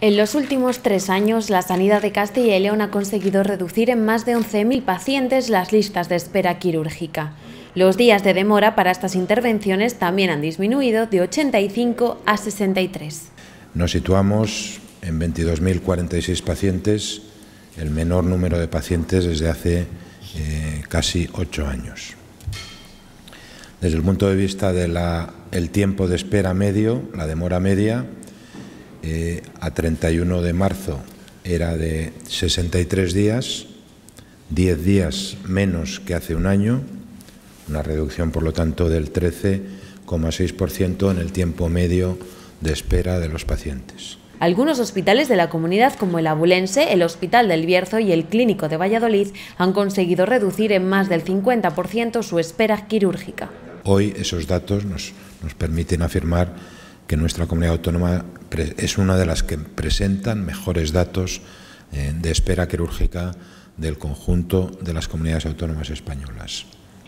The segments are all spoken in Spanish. En los últimos 3 años, la sanidad de Castilla y León ha conseguido reducir en más de 11.000 pacientes las listas de espera quirúrgica. Los días de demora para estas intervenciones también han disminuido de 85 a 63. Nos situamos en 22.046 pacientes, el menor número de pacientes desde hace casi 8 años. Desde el punto de vista del tiempo de espera medio, la demora media, a 31 de marzo era de 63 días, 10 días menos que hace un año, una reducción por lo tanto del 13,6% en el tiempo medio de espera de los pacientes. Algunos hospitales de la comunidad como el Abulense, el Hospital del Bierzo y el Clínico de Valladolid han conseguido reducir en más del 50% su espera quirúrgica. Hoy esos datos nos permiten afirmar que nuestra comunidad autónoma es una de las que presentan mejores datos de espera quirúrgica del conjunto de las comunidades autónomas españolas.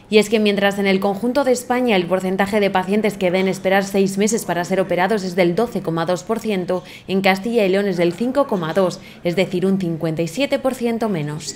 Y es que mientras en el conjunto de España el porcentaje de pacientes que deben esperar 6 meses para ser operados es del 12,2%, en Castilla y León es del 5,2%, es decir, un 57% menos.